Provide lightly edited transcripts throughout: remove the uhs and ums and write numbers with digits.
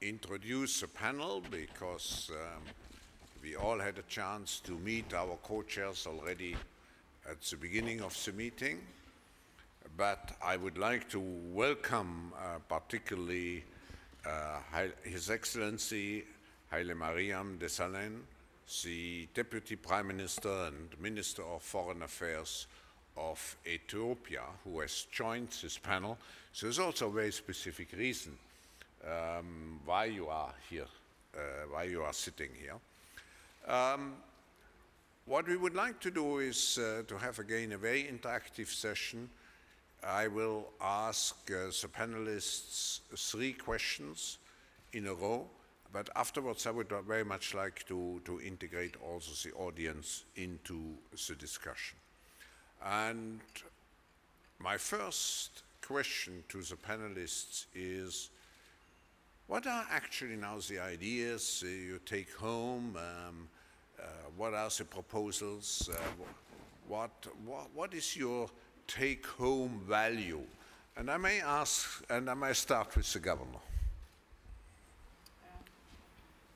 introduce a panel because we all had a chance to meet our co-chairs already at the beginning of the meeting. But I would like to welcome particularly His Excellency Hailemariam Desalegn, the Deputy Prime Minister and Minister of Foreign Affairs of Ethiopia, who has joined this panel. So there's also a very specific reason why you are here, why you are sitting here. What we would like to do is to have again a very interactive session. I will ask the panelists three questions in a row, but afterwards I would very much like to integrate also the audience into the discussion. And my first question to the panelists is, what are actually now the ideas you take home? What are the proposals? What is your take-home value? And I may ask, and I may start with the governor.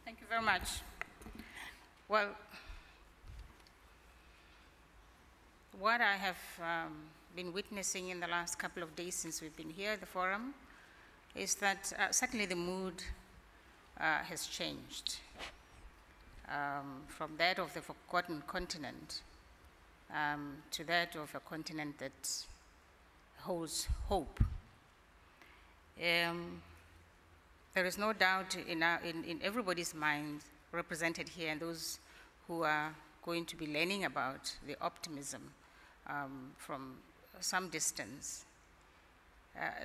Thank you very much. Well, what I have been witnessing in the last couple of days since we've been here at the forum is that certainly the mood has changed from that of the forgotten continent to that of a continent that holds hope. There is no doubt in everybody's mind represented here, and those who are going to be learning about the optimism from some distance,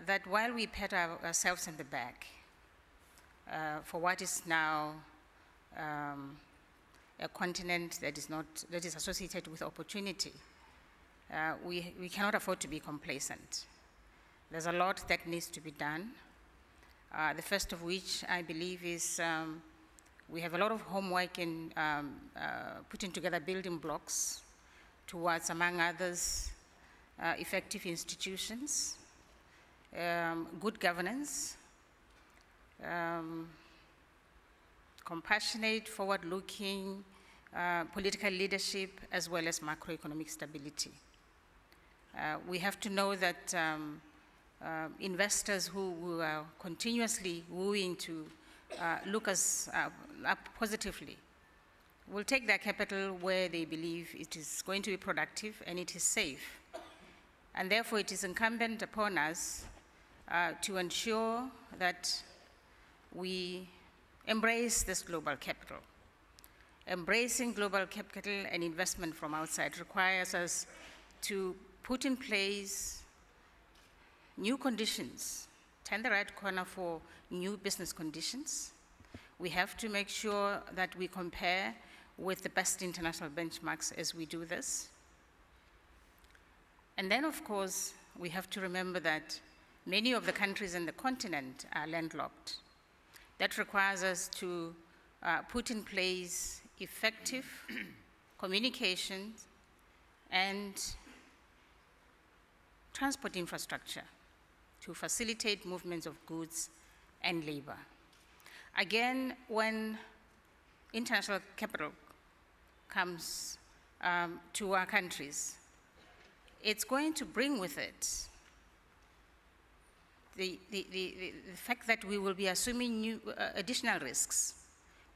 that while we pat ourselves in the back for what is now a continent that is associated with opportunity, we cannot afford to be complacent. There's a lot that needs to be done. The first of which I believe is we have a lot of homework in putting together building blocks towards, among others, effective institutions, good governance, compassionate, forward-looking political leadership, as well as macroeconomic stability. We have to know that investors who are continuously wooing to look us up positively will take their capital where they believe it is going to be productive and it is safe. And therefore, it is incumbent upon us to ensure that we embrace this global capital. Embracing global capital and investment from outside requires us to put in place new conditions, turn the right corner for new business conditions. We have to make sure that we compare with the best international benchmarks as we do this. And then, of course, we have to remember that many of the countries in the continent are landlocked. That requires us to put in place effective communications and transport infrastructure to facilitate movements of goods and labor. Again, when international capital comes to our countries, it's going to bring with it the fact that we will be assuming new, additional risks.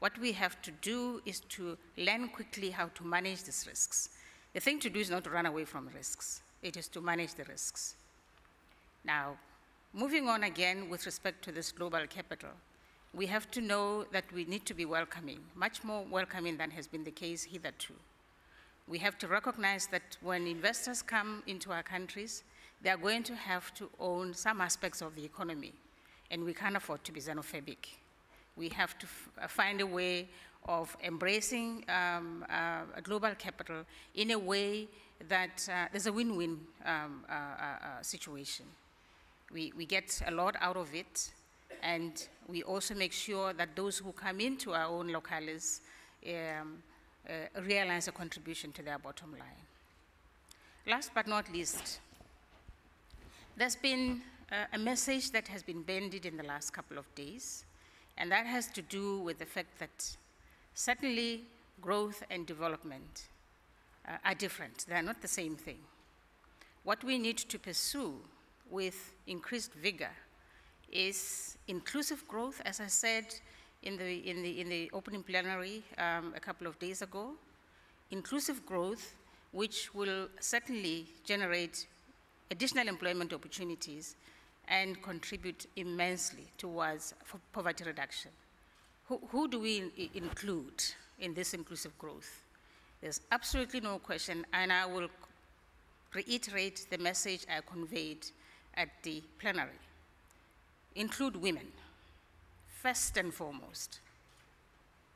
What we have to do is to learn quickly how to manage these risks. The thing to do is not to run away from risks. It is to manage the risks. Now, moving on again with respect to this global capital, we have to know that we need to be welcoming, much more welcoming than has been the case hitherto. We have to recognize that when investors come into our countries, they are going to have to own some aspects of the economy, and we can't afford to be xenophobic. We have to find a way of embracing a global capital in a way that there's a win-win situation. We get a lot out of it, and we also make sure that those who come into our own locales realize a contribution to their bottom line. Last but not least, there's been a message that has been bandied in the last couple of days, And that has to do with the fact that certainly growth and development are different. They are not the same thing. What we need to pursue with increased vigor is inclusive growth, as I said in the opening plenary a couple of days ago. Inclusive growth, which will certainly generate additional employment opportunities and contribute immensely towards poverty reduction. Who do we include in this inclusive growth? There's absolutely no question, and I will reiterate the message I conveyed at the plenary. Include women, first and foremost.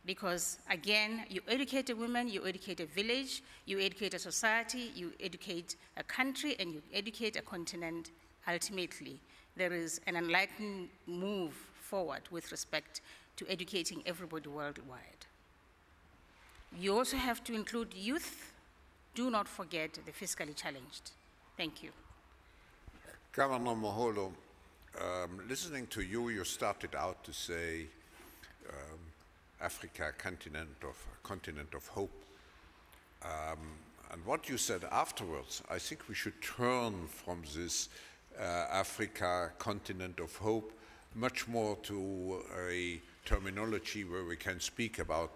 Because again, you educate a woman, you educate a village, you educate a society, you educate a country, and you educate a continent. Ultimately, there is an enlightened move forward with respect to educating everybody worldwide. You also have to include youth. Do not forget the fiscally challenged. Thank you. Governor Mohohlo, listening to you, you started out to say Africa, continent of hope. And what you said afterwards, I think we should turn from this Africa, continent of hope, much more to a terminology where we can speak about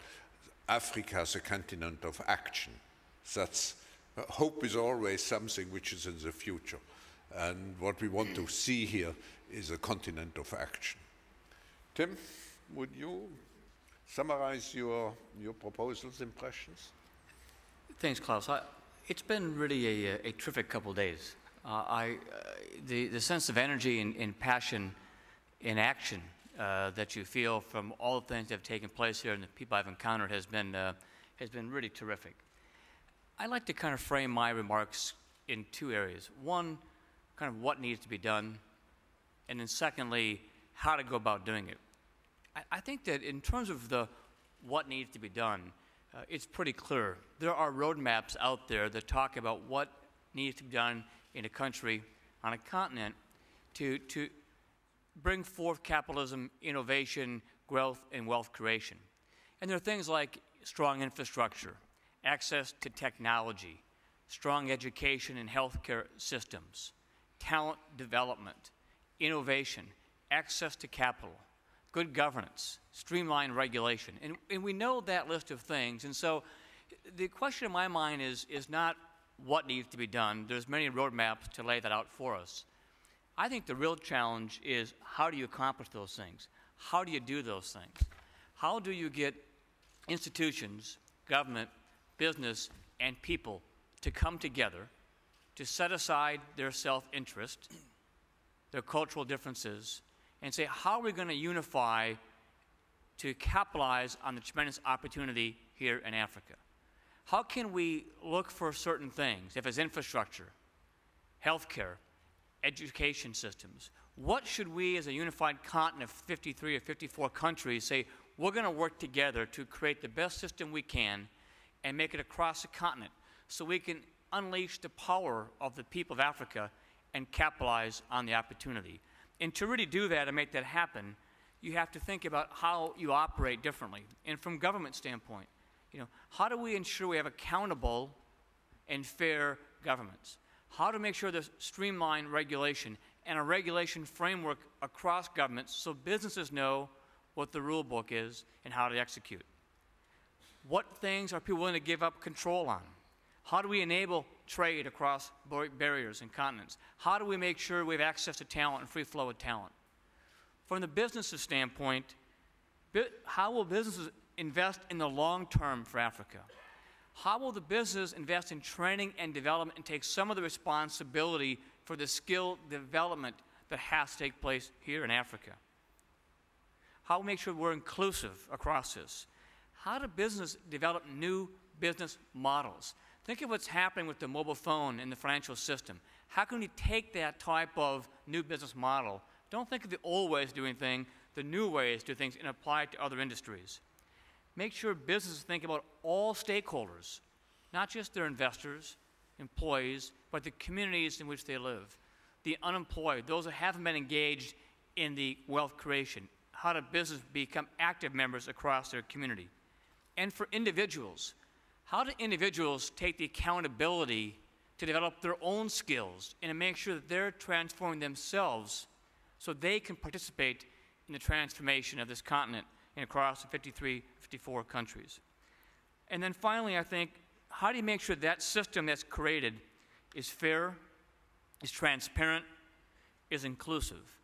Africa as a continent of action. That's, hope is always something which is in the future. And what we want to see here is a continent of action. Tim, would you summarize your proposals, impressions? Thanks, Klaus. It's been really a terrific couple of days. The sense of energy and passion in action that you feel from all the things that have taken place here and the people I've encountered has been really terrific. I like to kind of frame my remarks in two areas. One, kind of what needs to be done, and then secondly, how to go about doing it. I think that in terms of the what needs to be done, it's pretty clear. There are roadmaps out there that talk about what needs to be done in a country, on a continent, to bring forth capitalism, innovation, growth, and wealth creation. And there are things like strong infrastructure, access to technology, strong education and healthcare systems, talent development, innovation, access to capital, good governance, streamlined regulation. And we know that list of things. And so the question in my mind is not what needs to be done. There's many roadmaps to lay that out for us. I think the real challenge is how do you accomplish those things? How do you do those things? How do you get institutions, government, business, and people to come together to set aside their self-interest, their cultural differences, and say, how are we going to unify to capitalize on the tremendous opportunity here in Africa? How can we look for certain things, if it's infrastructure, healthcare, education systems? What should we as a unified continent of 53 or 54 countries say, we're going to work together to create the best system we can and make it across the continent so we can unleash the power of the people of Africa and capitalize on the opportunity? And to really do that and make that happen, you have to think about how you operate differently. And from government standpoint, how do we ensure we have accountable and fair governments? How to make sure there's streamlined regulation and a regulation framework across governments so businesses know what the rule book is and how to execute. What things are people willing to give up control on? How do we enable trade across barriers and continents? How do we make sure we have access to talent and free flow of talent? From the business's standpoint, how will businesses invest in the long term for Africa? How will the business invest in training and development and take some of the responsibility for the skill development that has to take place here in Africa? How do we make sure we're inclusive across this? How do businesses develop new business models? Think of what's happening with the mobile phone and the financial system. How can we take that type of new business model? Don't think of the old ways of doing things, the new ways to do things, and apply it to other industries. Make sure businesses think about all stakeholders, not just their investors, employees, but the communities in which they live, the unemployed, those who haven't been engaged in the wealth creation. how do businesses become active members across their community? And for individuals, how do individuals take the accountability to develop their own skills and to make sure that they're transforming themselves so they can participate in the transformation of this continent and across the 53, 54 countries? And then finally, I think, how do you make sure that system that's created is fair, is transparent, is inclusive?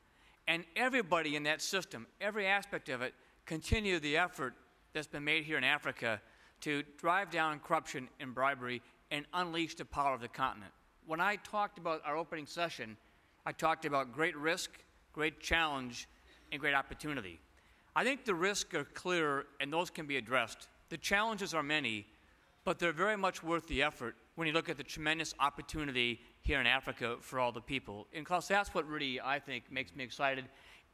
And everybody in that system, every aspect of it, continue the effort that's been made here in Africa to drive down corruption and bribery and unleash the power of the continent. When I talked about our opening session, I talked about great risk, great challenge, and great opportunity. I think the risks are clear and those can be addressed. The challenges are many, but they're very much worth the effort when you look at the tremendous opportunity here in Africa for all the people. And Klaus, that's what really, I think, makes me excited.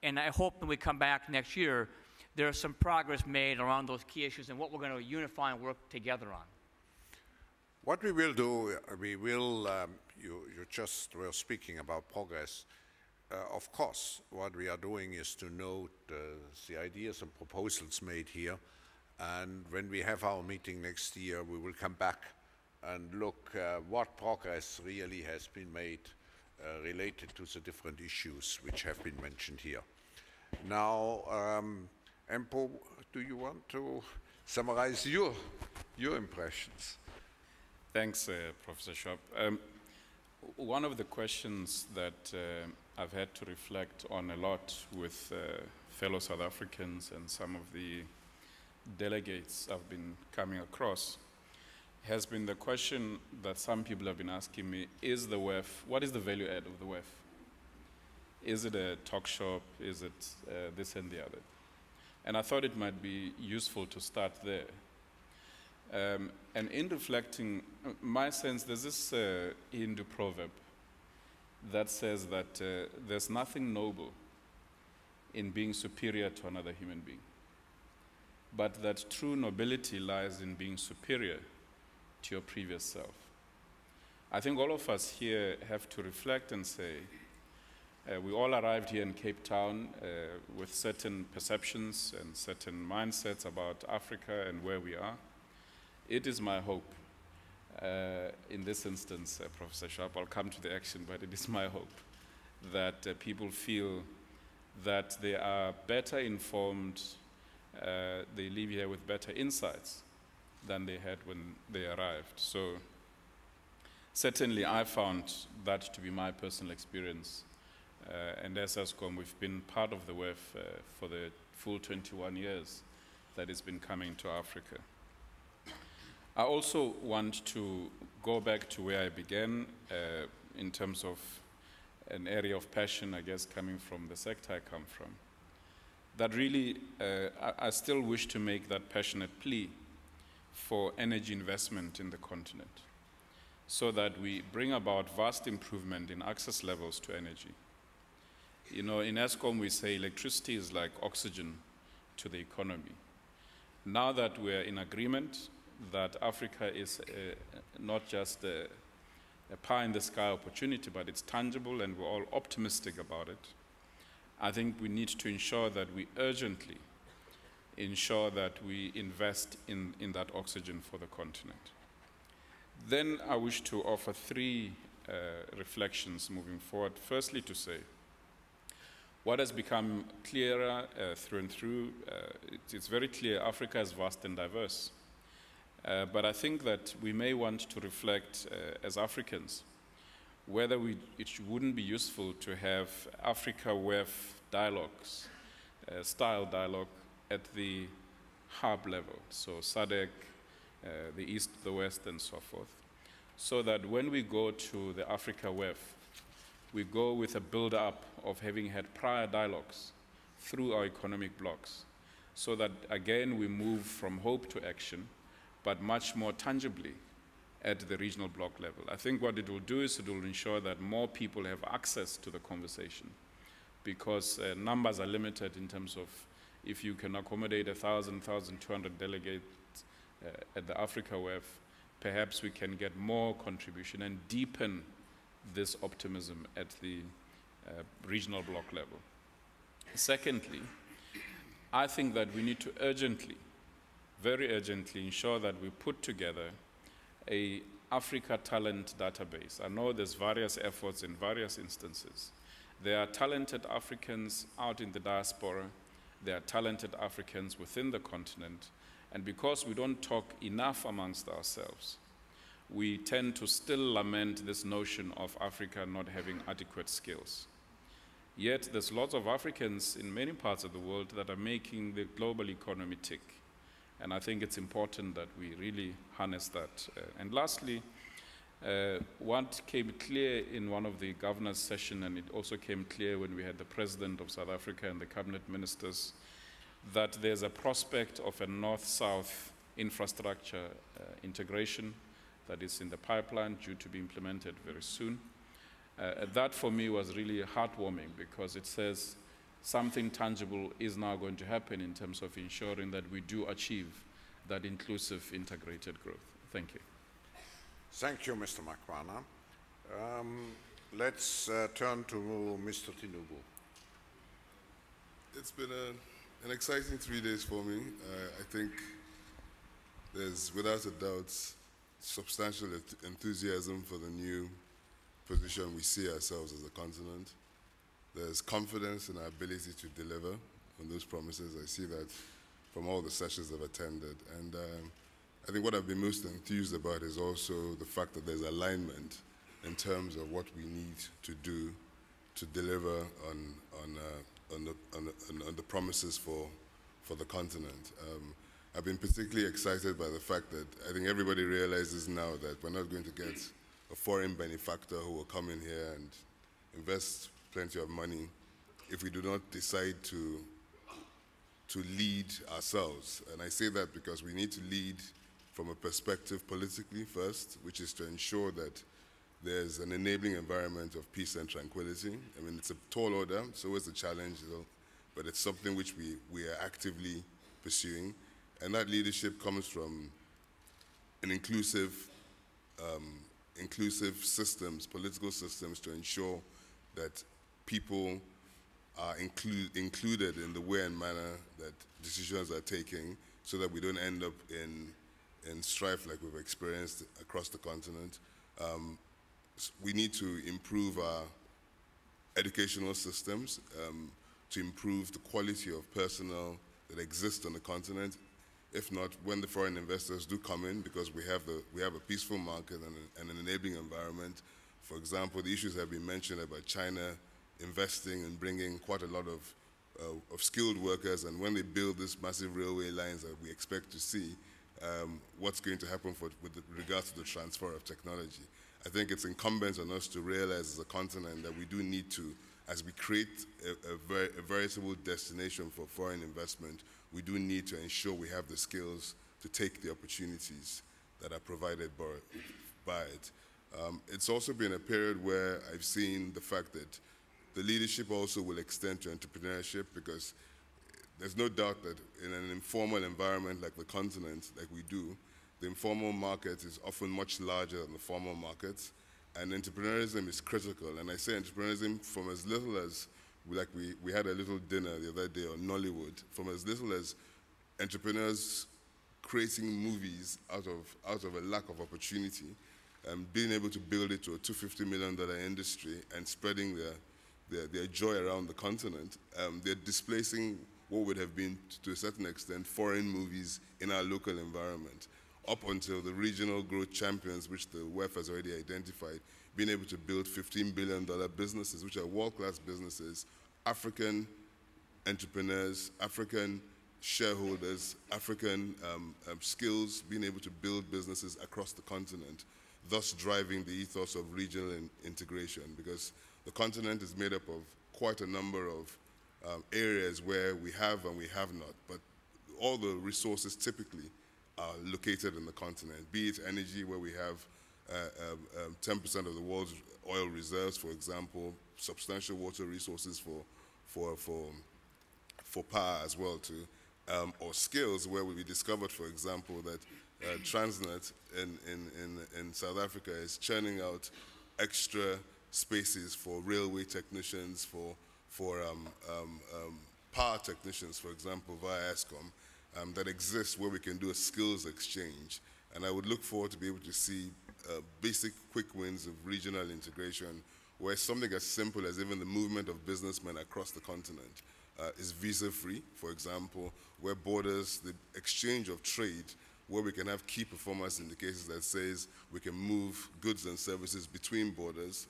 And I hope when we come back next year, there's some progress made around those key issues and what we're going to unify and work together on. What we will do, we will, you just were speaking about progress. Of course, what we are doing is to note the ideas and proposals made here. And when we have our meeting next year, we will come back and look what progress really has been made related to the different issues which have been mentioned here. Now, Mpho, do you want to summarize your impressions? Thanks, Professor Sharp. One of the questions that I've had to reflect on a lot with fellow South Africans and some of the delegates I've been coming across has been the question that some people have been asking me, is the WEF, what is the value add of the WEF? Is it a talk shop? Is it this and the other? And I thought it might be useful to start there. And in reflecting, my sense, there's this Hindu proverb that says that there's nothing noble in being superior to another human being, but that true nobility lies in being superior to your previous self. I think all of us here have to reflect and say, we all arrived here in Cape Town with certain perceptions and certain mindsets about Africa and where we are. It is my hope, in this instance, Professor Sharp, I'll come to the action, but it is my hope that people feel that they are better informed, they leave here with better insights than they had when they arrived. So certainly I found that to be my personal experience. And as Eskom, we've been part of the WEF for the full 21 years that it's been coming to Africa. I also want to go back to where I began in terms of an area of passion, I guess, coming from the sector I come from. That really, I still wish to make that passionate plea for energy investment in the continent so that we bring about vast improvement in access levels to energy. You know, in Eskom we say electricity is like oxygen to the economy. Now that we're in agreement that Africa is not just a pie-in-the-sky opportunity, but it's tangible and we're all optimistic about it, I think we need to ensure that we urgently ensure that we invest in that oxygen for the continent. Then I wish to offer three reflections moving forward. Firstly, to say, what has become clearer through and through, it's very clear Africa is vast and diverse. But I think that we may want to reflect as Africans whether it wouldn't be useful to have Africa WEF dialogues, style dialogue at the hub level, so SADC, the East, the West, and so forth, so that when we go to the Africa WEF, we go with a build-up of having had prior dialogues through our economic blocks, so that again we move from hope to action, but much more tangibly at the regional block level. I think what it will do is it will ensure that more people have access to the conversation, because numbers are limited in terms of if you can accommodate 1,000, 1,200 delegates at the Africa WEF, perhaps we can get more contribution and deepen this optimism at the regional block level. Secondly, I think that we need to urgently, very urgently, ensure that we put together an Africa talent database. I know there's various efforts in various instances. There are talented Africans out in the diaspora. There are talented Africans within the continent. And because we don't talk enough amongst ourselves, we tend to still lament this notion of Africa not having adequate skills. Yet there's lots of Africans in many parts of the world that are making the global economy tick. And I think it's important that we really harness that. And lastly, what came clear in one of the governor's sessions, and it also came clear when we had the president of South Africa and the cabinet ministers, that there's a prospect of a north-south infrastructure integration that is in the pipeline, due to be implemented very soon. That for me was really heartwarming, because it says something tangible is now going to happen in terms of ensuring that we do achieve that inclusive integrated growth. Thank you. Thank you, Mr. Makwana. Let's turn to Mr. Tinubu. It's been an exciting 3 days for me. I think there's, without a doubt, substantial enthusiasm for the new position we see ourselves as a continent. There's confidence in our ability to deliver on those promises. I see that from all the sessions I've attended. And I think what I've been most enthused about is also the fact that there's alignment in terms of what we need to do to deliver on the promises for the continent. I've been particularly excited by the fact that I think everybody realizes now that we're not going to get a foreign benefactor who will come in here and invest plenty of money if we do not decide to lead ourselves. And I say that because we need to lead from a perspective politically first, which is to ensure that there's an enabling environment of peace and tranquility. I mean, it's a tall order, so it's a challenge, but it's something which we are actively pursuing. And that leadership comes from an inclusive systems, political systems, to ensure that people are included in the way and manner that decisions are taken, so that we don't end up in strife like we've experienced across the continent. We need to improve our educational systems to improve the quality of personnel that exists on the continent. If not, when the foreign investors do come in, because we have a peaceful market and an enabling environment. For example, the issues have been mentioned about China investing and bringing quite a lot of skilled workers, and when they build these massive railway lines that we expect to see, what's going to happen with regard to the transfer of technology. I think it's incumbent on us to realize as a continent that we do need to, as we create a veritable destination for foreign investment, we do need to ensure we have the skills to take the opportunities that are provided by it. It's also been a period where I've seen the fact that the leadership also will extend to entrepreneurship, because there's no doubt that in an informal environment like the continent, like we do, the informal market is often much larger than the formal markets, and entrepreneurship is critical. And I say entrepreneurship from as little as, like we had a little dinner the other day on Nollywood, from as little as entrepreneurs creating movies out of a lack of opportunity, and being able to build it to a $250 million industry and spreading their joy around the continent. They're displacing what would have been, to a certain extent, foreign movies in our local environment, up until the regional growth champions, which the WEF has already identified, being able to build $15 billion businesses, which are world-class businesses, African entrepreneurs, African shareholders, African skills, being able to build businesses across the continent, thus driving the ethos of regional integration, because the continent is made up of quite a number of areas where we have and we have not, but all the resources typically are located in the continent, be it energy, where we have 10% of the world's oil reserves, for example, substantial water resources for power as well too, or skills, where we discovered, for example, that Transnet in South Africa is churning out extra spaces for railway technicians, for power technicians, for example, via Eskom, that exists where we can do a skills exchange. And I would look forward to be able to see basic quick wins of regional integration, where something as simple as even the movement of businessmen across the continent is visa-free, for example, where borders, the exchange of trade, where we can have key performance indicators that says we can move goods and services between borders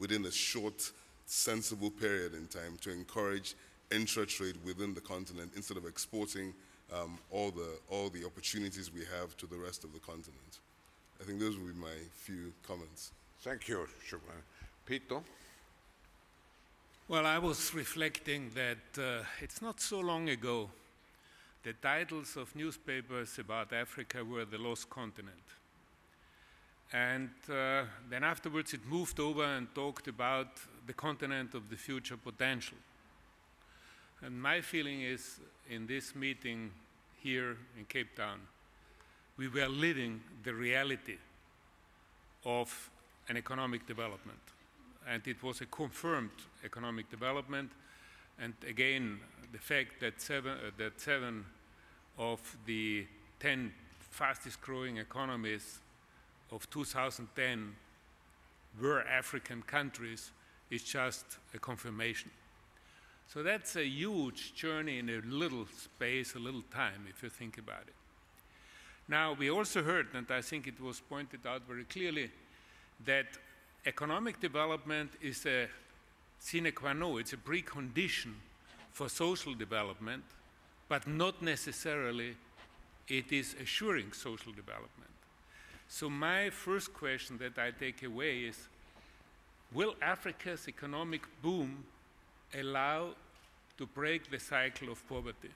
within a short, sensible period in time to encourage intra-trade within the continent instead of exporting all the opportunities we have to the rest of the continent. I think those will be my few comments. Thank you, Shubha. Peter? Well, I was reflecting that it's not so long ago the titles of newspapers about Africa were the lost continent. And then afterwards it moved over and talked about the continent of the future potential. And my feeling is, in this meeting here in Cape Town, we were living the reality of an economic development. And it was a confirmed economic development. And again, the fact that seven of the 10 fastest growing economies of 2010 were African countries is just a confirmation. So that's a huge journey in a little space, a little time, if you think about it. Now, we also heard, and I think it was pointed out very clearly, that economic development is a sine qua non, it's a precondition for social development, but not necessarily it is assuring social development. So my first question that I take away is, will Africa's economic boom allow to break the cycle of poverty?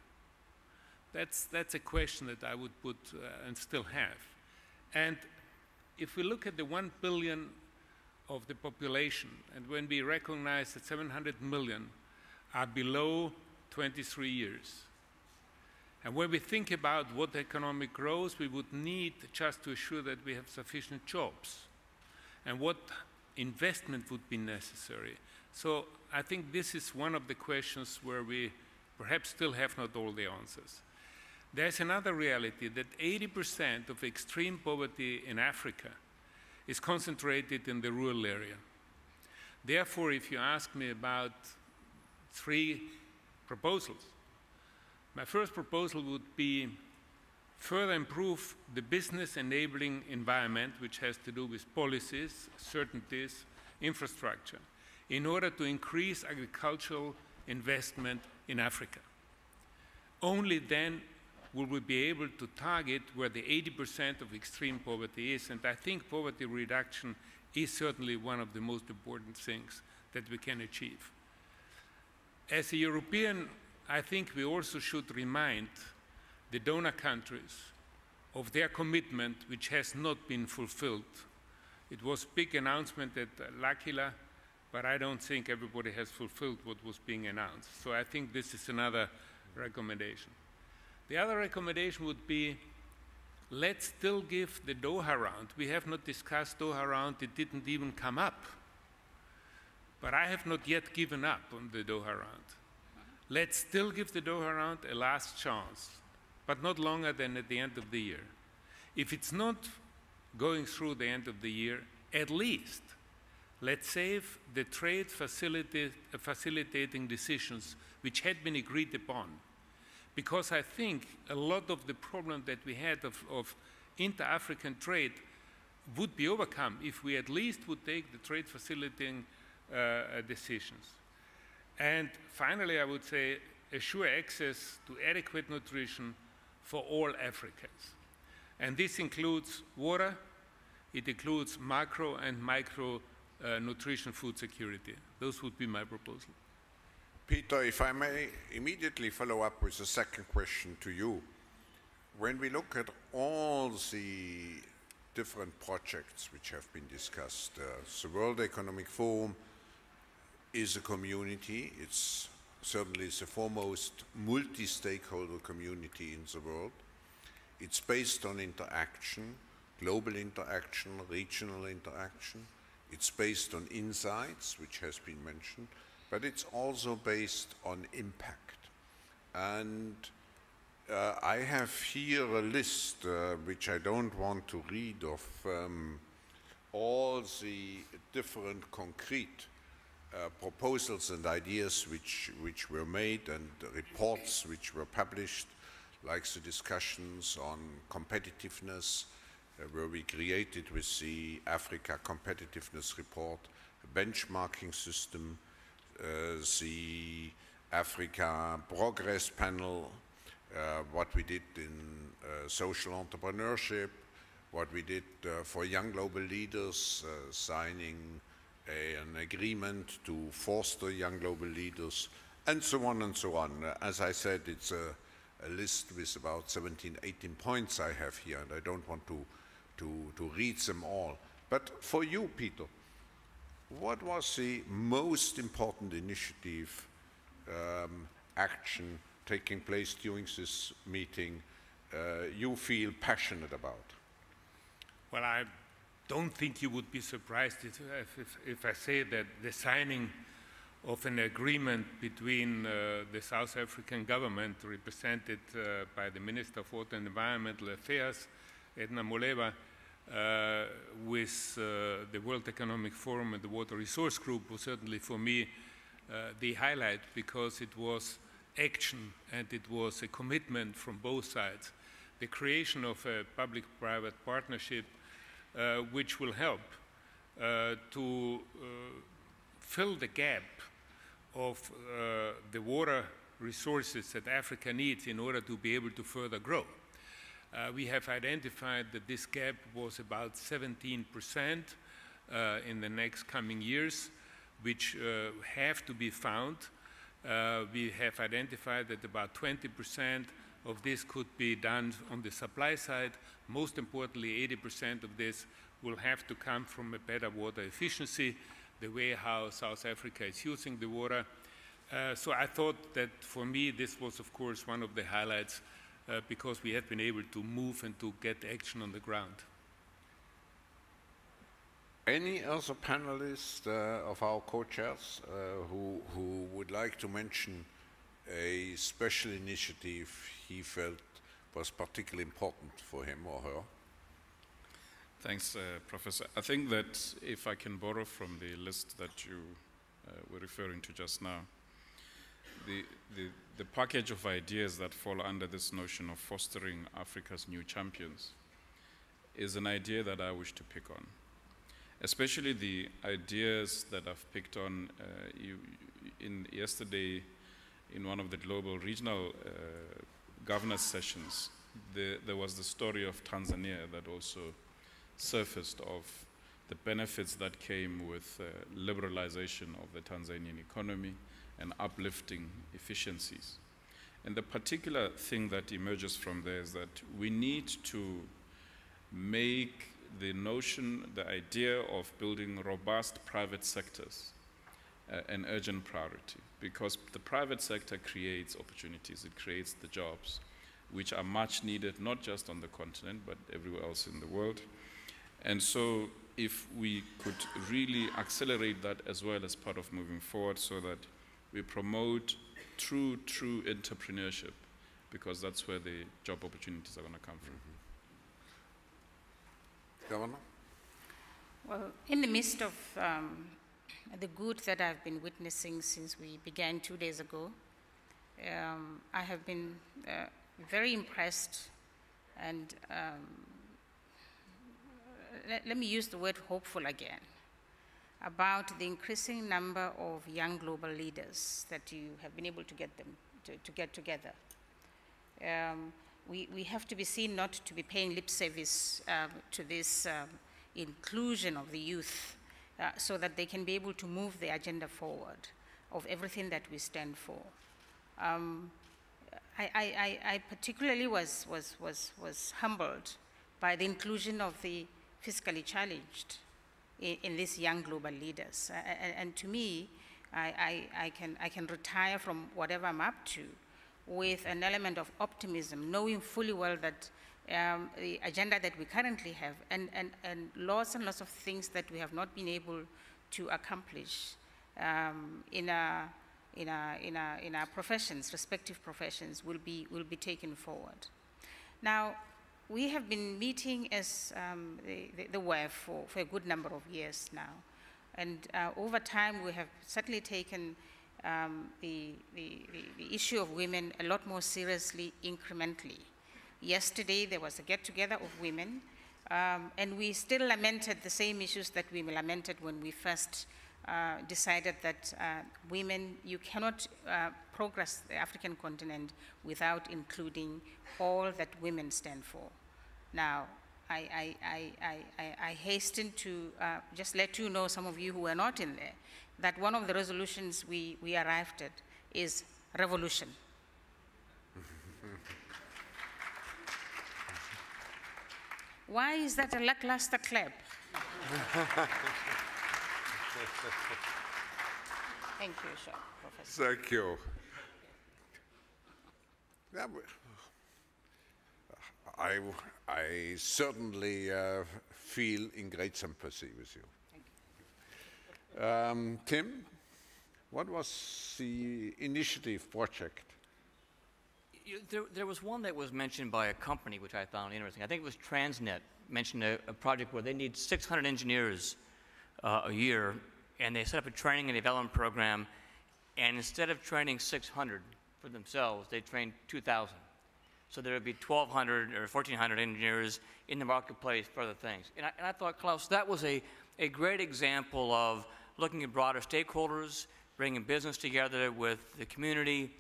That's a question that I would put and still have. And if we look at the 1 billion of the population, and when we recognize that 700 million are below 23 years, and when we think about what economic growth we would need just to assure that we have sufficient jobs, and what investment would be necessary. So I think this is one of the questions where we perhaps still have not all the answers. There's another reality that 80% of extreme poverty in Africa is concentrated in the rural area. Therefore, if you ask me about 3 proposals, my first proposal would be further improve the business enabling environment, which has to do with policies, certainties, infrastructure, in order to increase agricultural investment in Africa. Only then will we be able to target where the 80% of extreme poverty is, and I think poverty reduction is certainly one of the most important things that we can achieve. As a European, I think we also should remind the donor countries of their commitment, which has not been fulfilled. It was a big announcement at L'Aquila, but I don't think everybody has fulfilled what was being announced. So I think this is another recommendation. The other recommendation would be, let's still give the Doha round. We have not discussed Doha round, it didn't even come up. But I have not yet given up on the Doha round. Let's still give the Doha round a last chance, but not longer than at the end of the year. If it's not going through the end of the year, at least let's save the trade facilitating decisions which had been agreed upon. Because I think a lot of the problem that we had of inter-African trade would be overcome if we at least would take the trade facilitating decisions. And finally, I would say, assure access to adequate nutrition for all Africans. And this includes water, it includes macro and micro nutrition, food security. Those would be my proposal. Peter, if I may immediately follow up with a second question to you. When we look at all the different projects which have been discussed, the World Economic Forum is a community. It's certainly the foremost multi-stakeholder community in the world. It's based on interaction, global interaction, regional interaction. It's based on insights, which has been mentioned, but it's also based on impact. And I have here a list, which I don't want to read, of all the different concrete proposals and ideas which were made, and reports which were published, like the discussions on competitiveness, where we created with the Africa Competitiveness Report a benchmarking system, the Africa Progress Panel, what we did in social entrepreneurship, what we did for young global leaders, signing an agreement to foster young global leaders, and so on and so on. As I said, it's a list with about 17, 18 points I have here, and I don't want to read them all. But for you, Peter, what was the most important initiative, action taking place during this meeting you feel passionate about? Well, I don't think you would be surprised if I say that the signing of an agreement between the South African government, represented by the Minister of Water and Environmental Affairs, Edna Molewa, with the World Economic Forum and the Water Resource Group, was certainly for me the highlight, because it was action and it was a commitment from both sides. The creation of a public-private partnership which will help to fill the gap of the water resources that Africa needs in order to be able to further grow. We have identified that this gap was about 17% in the next coming years, which have to be found. We have identified that about 20% of this could be done on the supply side. Most importantly, 80% of this will have to come from a better water efficiency, the way how South Africa is using the water. So I thought that for me this was, of course, one of the highlights, because we have been able to move and to get action on the ground. Any other panelists of our co-chairs who would like to mention a special initiative he felt was particularly important for him or her? Thanks, Professor. I think that if I can borrow from the list that you were referring to just now, the package of ideas that fall under this notion of fostering Africa's new champions is an idea that I wish to pick on. Especially the ideas that I've picked on yesterday in one of the global regional governance sessions. There was the story of Tanzania that also surfaced, of the benefits that came with liberalization of the Tanzanian economy and uplifting efficiencies. And the particular thing that emerges from there is that we need to make the notion, the idea of building robust private sectors an urgent priority, because the private sector creates opportunities, it creates the jobs, which are much needed, not just on the continent, but everywhere else in the world. And so if we could really accelerate that as well as part of moving forward, so that we promote true entrepreneurship, because that's where the job opportunities are going to come from. Mm-hmm. Governor? Well, in the midst of the good that I've been witnessing since we began 2 days ago, I have been very impressed, and let me use the word hopeful again, about the increasing number of young global leaders that you have been able to get them to get together. We have to be seen not to be paying lip service to this inclusion of the youth, so that they can be able to move the agenda forward of everything that we stand for. I particularly was humbled by the inclusion of the fiscally challenged in these young global leaders. And to me, I can retire from whatever I'm up to with an element of optimism, knowing fully well that the agenda that we currently have and lots of things that we have not been able to accomplish in a in our professions, respective professions, will be taken forward. Now, we have been meeting as the WEF for a good number of years now, and over time we have certainly taken the issue of women a lot more seriously, incrementally. Yesterday there was a get-together of women, and we still lamented the same issues that we lamented when we first decided that women, you cannot progress the African continent without including all that women stand for. Now, I hasten to just let you know, some of you who were not in there, that one of the resolutions we arrived at is revolution. Why is that a lackluster clap? Thank you, sir, Professor. Thank you. I certainly feel in great sympathy with you. Thank you. Tim, what was the initiative project? There was one that was mentioned by a company which I found interesting. I think it was Transnet mentioned a project where they need 600 engineers a year, and they set up a training and development program, and instead of training 600 for themselves, they trained 2,000. So there would be 1,200 or 1,400 engineers in the marketplace for other things. And I thought, Klaus, that was a great example of looking at broader stakeholders, bringing business together with the community,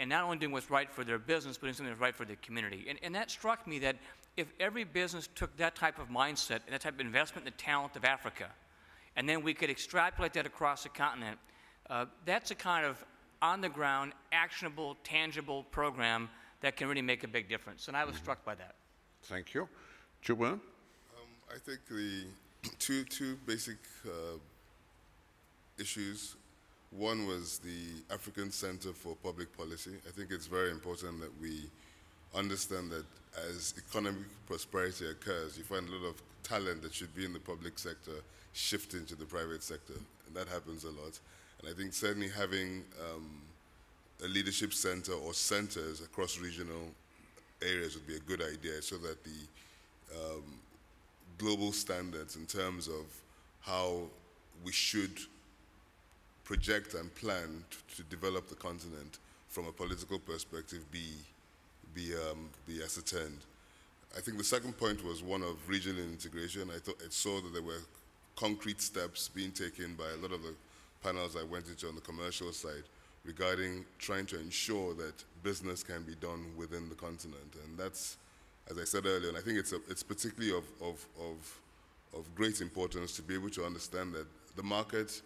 and not only doing what's right for their business, but doing something that's right for the community. And that struck me that if every business took that type of mindset and that type of investment in the talent of Africa, and then we could extrapolate that across the continent, that's a kind of on-the-ground, actionable, tangible program that can really make a big difference. And I was struck by that. Thank you. Juba? I think the two basic issues. One was the African Center for Public Policy. I think it's very important that we understand that as economic prosperity occurs, you find a lot of talent that should be in the public sector shift into the private sector, and that happens a lot. And I think certainly having a leadership center or centers across regional areas would be a good idea, so that the global standards in terms of how we should project and plan to develop the continent from a political perspective be ascertained. I think the second point was one of regional integration. I saw that there were concrete steps being taken by a lot of the panels I went into on the commercial side regarding trying to ensure that business can be done within the continent. And that's, as I said earlier, and I think it's particularly of great importance to be able to understand that the market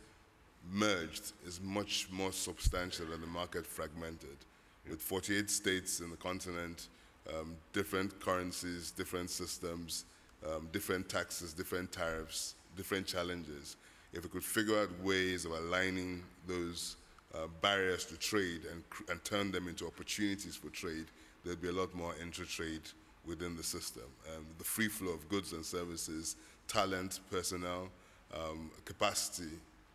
merged is much more substantial than the market fragmented. With 48 states in the continent, different currencies, different systems, different taxes, different tariffs, different challenges. If we could figure out ways of aligning those barriers to trade and turn them into opportunities for trade, there'd be a lot more intra-trade within the system. The free flow of goods and services, talent, personnel, capacity,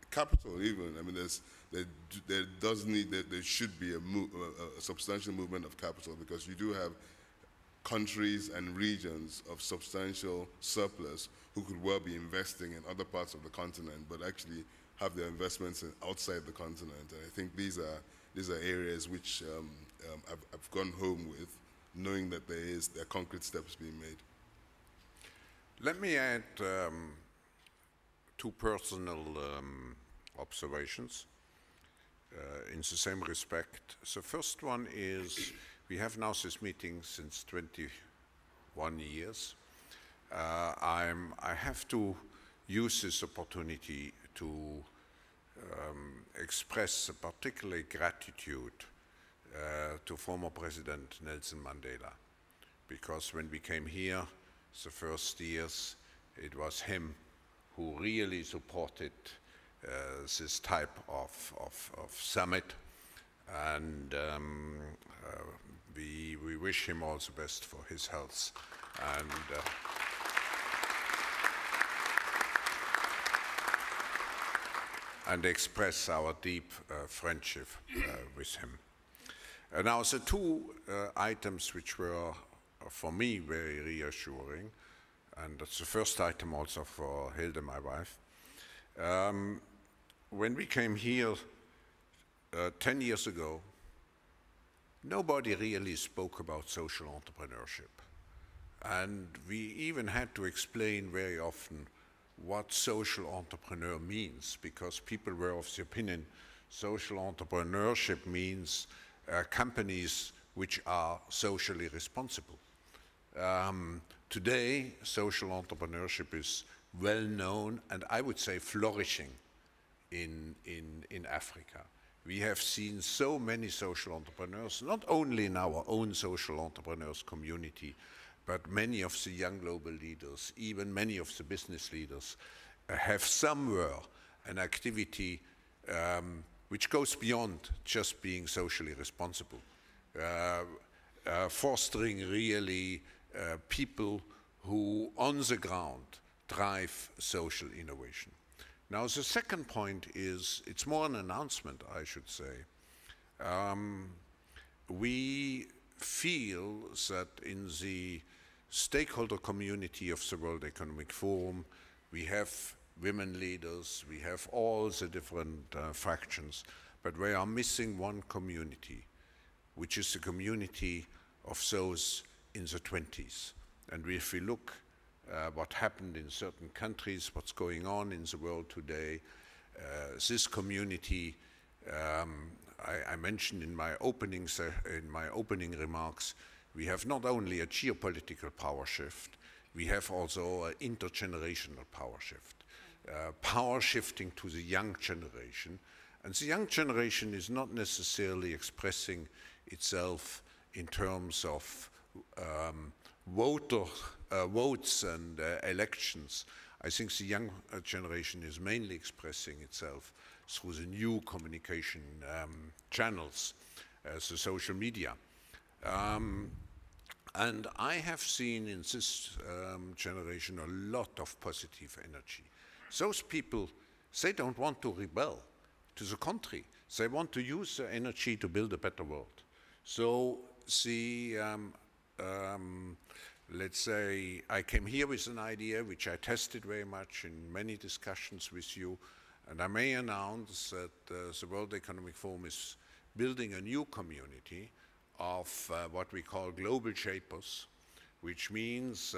capital even. I mean, there should be a substantial movement of capital, because you do have countries and regions of substantial surplus who could well be investing in other parts of the continent, but actually have their investments outside the continent. And I think these are areas which I've gone home with, knowing that there are concrete steps being made. Let me add two personal observations in the same respect. The first one is, we have now this meeting since 21 years. I have to use this opportunity to express a particular gratitude to former President Nelson Mandela, because when we came here the first years, it was him who really supported this type of summit, and we wish him all the best for his health. And and express our deep friendship with him. Now, the two items which were, for me, very reassuring, and that's the first item also for Hilda, my wife. When we came here 10 years ago, nobody really spoke about social entrepreneurship. And we even had to explain very often what social entrepreneur means, because people were of the opinion social entrepreneurship means companies which are socially responsible. Today, social entrepreneurship is well known and I would say flourishing in Africa. We have seen so many social entrepreneurs, not only in our own social entrepreneurs community, but many of the young global leaders, even many of the business leaders, have somewhere an activity which goes beyond just being socially responsible, fostering really people who on the ground drive social innovation. Now the second point is, it's more an announcement, I should say. We feel that in the stakeholder community of the World Economic Forum, we have women leaders, we have all the different factions, but we are missing one community, which is the community of those in the 20s. And if we look what happened in certain countries, what's going on in the world today, this community, I mentioned in my openings, in my opening remarks, we have not only a geopolitical power shift, we have also an intergenerational power shift. Power shifting to the young generation. And the young generation is not necessarily expressing itself in terms of votes and elections. I think the young generation is mainly expressing itself through the new communication channels, the social media. And I have seen in this generation a lot of positive energy. Those people, they don't want to rebel to the country. They want to use their energy to build a better world. So the, let's say, I came here with an idea which I tested very much in many discussions with you, and I may announce that the World Economic Forum is building a new community of what we call global shapers, which means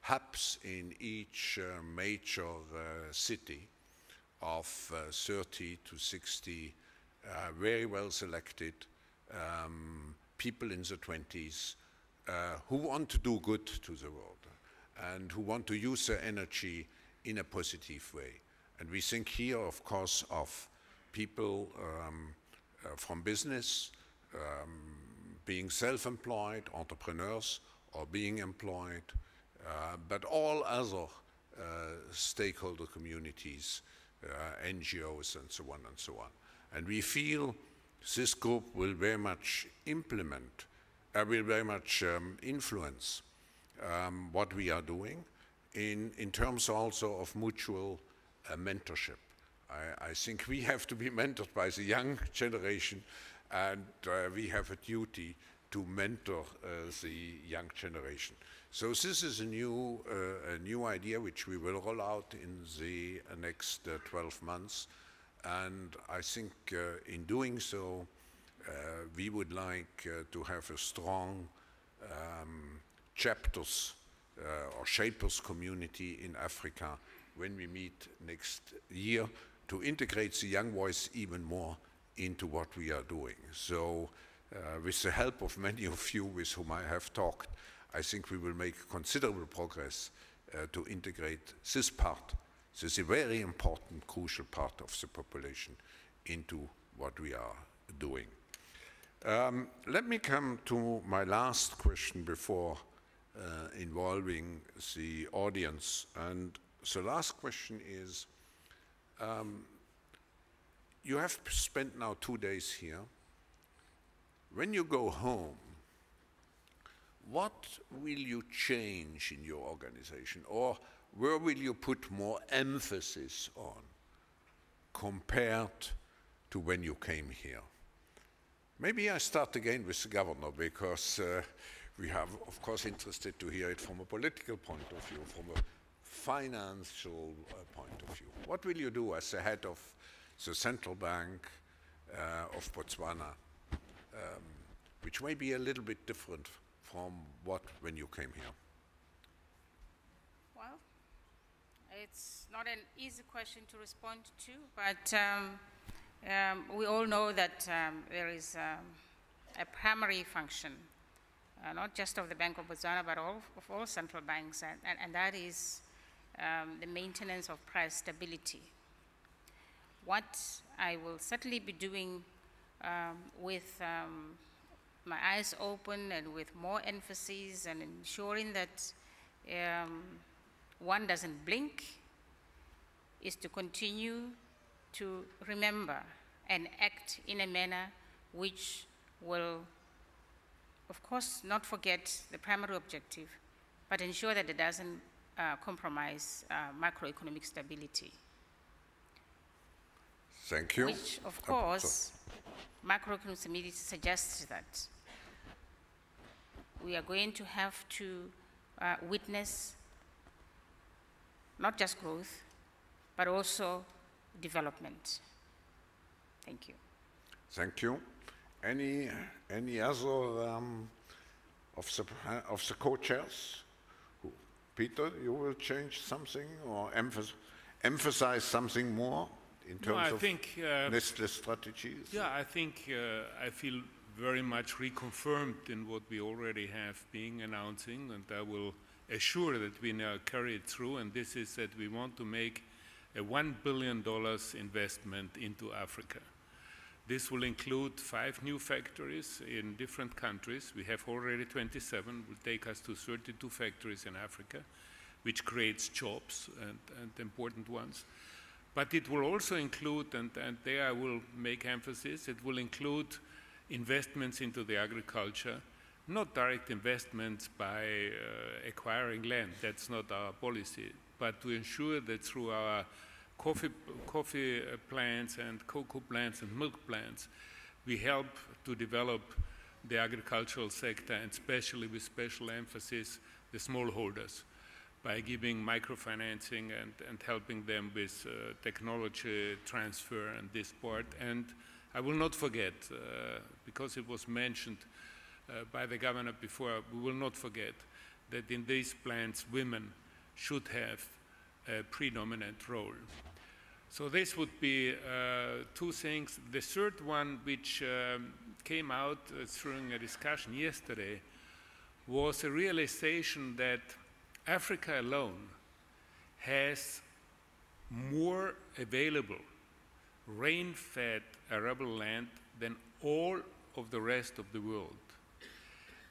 hubs in each major city of 30 to 60 very well selected people in the 20s who want to do good to the world and who want to use their energy in a positive way. And we think here, of course, of people from business, being self-employed, entrepreneurs, or being employed, but all other stakeholder communities, NGOs, and so on and so on. And we feel this group will very much implement, will very much influence what we are doing in terms also of mutual mentorship. I think we have to be mentored by the young generation, and we have a duty to mentor the young generation. So this is a new idea which we will roll out in the next 12 months. And I think in doing so, we would like to have a strong chapters or shapers community in Africa when we meet next year to integrate the young voice even more into what we are doing. So with the help of many of you with whom I have talked, I think we will make considerable progress to integrate this part, this very important, crucial part of the population into what we are doing. Let me come to my last question before involving the audience. And the last question is, you have spent now 2 days here. When you go home, what will you change in your organization, or where will you put more emphasis on? compared to when you came here? Maybe I start again with the governor, because we have, of course, interested to hear it from a political point of view, from a financial point of view. What will you do as the head of the central bank of Botswana, which may be a little bit different from what when you came here? Well, it's not an easy question to respond to, but we all know that there is a primary function, not just of the Bank of Botswana, but of all central banks, and that is the maintenance of price stability. What I will certainly be doing with my eyes open and with more emphasis and ensuring that one doesn't blink is to continue to remember and act in a manner which will, of course, not forget the primary objective, but ensure that it doesn't compromise macroeconomic stability. Thank you. Which, of course, macroeconomic stability suggests that we are going to have to witness not just growth, but also development. Thank you. Thank you. Any other of the co-chairs? Peter, you will change something or emphasize something more in terms of listless strategies? Yeah, I think I feel very much reconfirmed in what we already have been announcing, and I will assure that we now carry it through, and this is that we want to make a $1 billion investment into Africa. This will include 5 new factories in different countries. We have already 27, will take us to 32 factories in Africa, which creates jobs and important ones. But it will also include, and there I will make emphasis, it will include investments into the agriculture, not direct investments by acquiring land, that's not our policy, but to ensure that through our coffee plants and cocoa plants and milk plants, we help to develop the agricultural sector, and especially with special emphasis, the smallholders, by giving microfinancing and helping them with technology transfer and this part. And I will not forget, because it was mentioned by the governor before, we will not forget that in these plants, women should have a predominant role. So this would be 2 things. The third one, which came out during a discussion yesterday, was a realization that Africa alone has more available rain-fed arable land than all of the rest of the world.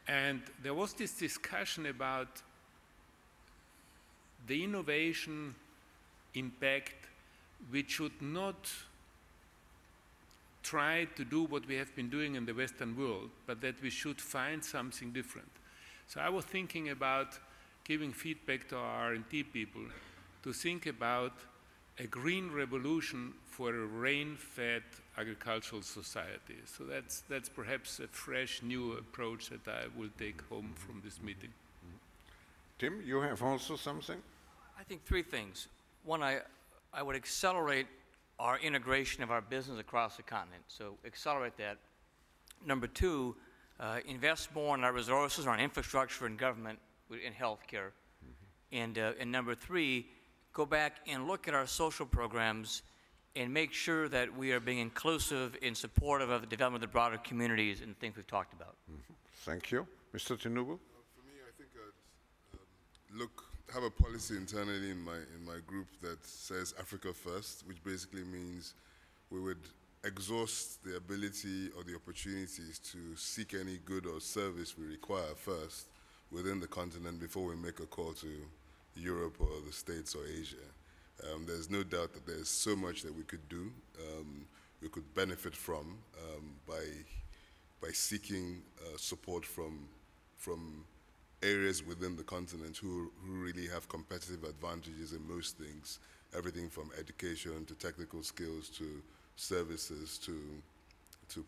And there was this discussion about the innovation impact, which should not try to do what we have been doing in the Western world, but that we should find something different. So I was thinking about giving feedback to our R&D people to think about a green revolution for a rain-fed agricultural society. So that's perhaps a fresh new approach that I will take home from this meeting. Tim, you have also something? I think 3 things. One, I would accelerate our integration of our business across the continent, so accelerate that. Number 2, invest more in our resources, our infrastructure and government, in healthcare. Mm-hmm. And number 3, go back and look at our social programs and make sure that we are being inclusive and supportive of the development of the broader communities and things we've talked about. Mm-hmm. Thank you. Mr. Tinubu? Look, have a policy internally in my group that says Africa first, which basically means we would exhaust the ability or the opportunities to seek any good or service we require first within the continent before we make a call to Europe or the States or Asia. There's no doubt that there's so much that we could do, we could benefit from by seeking support from areas within the continent who really have competitive advantages in most things everything from education to technical skills to services to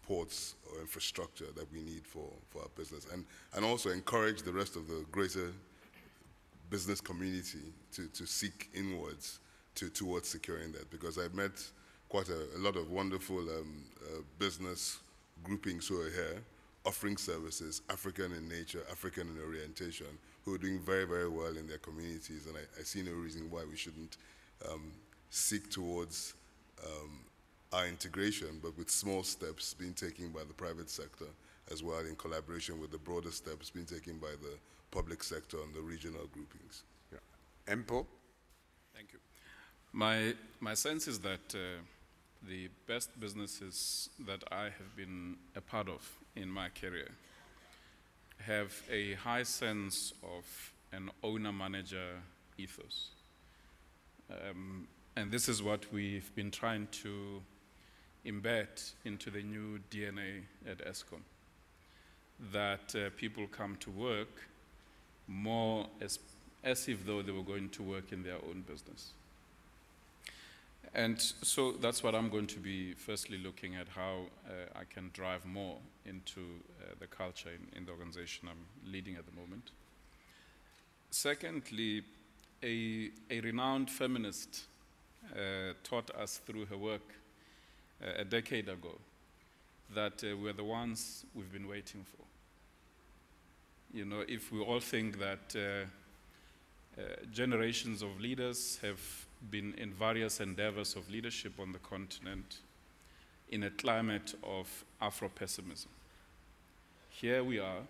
ports or infrastructure that we need for our business, and also encourage the rest of the greater business community to seek inwards towards securing that, because I met quite a lot of wonderful business groupings who are here offering services, African in nature, African in orientation, who are doing very, very well in their communities, and I see no reason why we shouldn't seek towards our integration, but with small steps being taken by the private sector as well, in collaboration with the broader steps being taken by the public sector and the regional groupings. Yeah. Mpho? Thank you. My sense is that the best businesses that I have been a part of in my career have a high sense of an owner-manager ethos. And this is what we've been trying to embed into the new DNA at Eskom, that people come to work more as if though they were going to work in their own business. And so that's what I'm going to be firstly looking at, how I can drive more into the culture in the organization I'm leading at the moment. Secondly, a renowned feminist taught us through her work a decade ago that we're the ones we've been waiting for. You know, if we all think that generations of leaders have been in various endeavors of leadership on the continent in a climate of Afro-pessimism. Here we are,